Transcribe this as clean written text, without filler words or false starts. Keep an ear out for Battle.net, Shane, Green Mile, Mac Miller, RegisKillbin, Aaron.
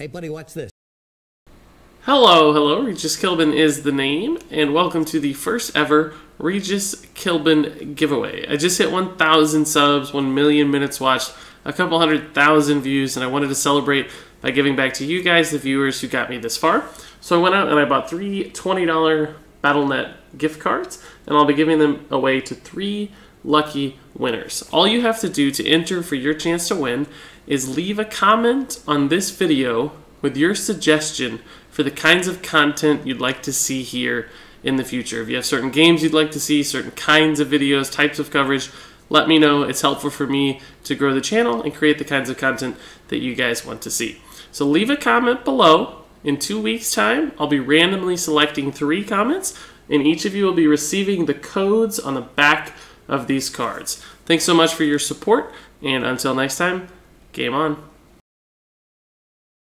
Hey buddy, watch this. Hello, RegisKillbin is the name, and welcome to the first ever RegisKillbin giveaway. I just hit 1,000 subs, 1 million minutes watched, a couple 100,000 views, and I wanted to celebrate by giving back to you guys, the viewers who got me this far. So I went out and I bought three $20 Battle.net gift cards, and I'll be giving them away to three lucky winners. All you have to do to enter for your chance to win is leave a comment on this video with your suggestion for the kinds of content you'd like to see here in the future. If you have certain games you'd like to see, certain kinds of videos, types of coverage, let me know. It's helpful for me to grow the channel and create the kinds of content that you guys want to see. So leave a comment below. In 2 weeks' time, I'll be randomly selecting three comments, and each of you will be receiving the codes on the back of these cards. Thanks so much for your support, and until next time, game on.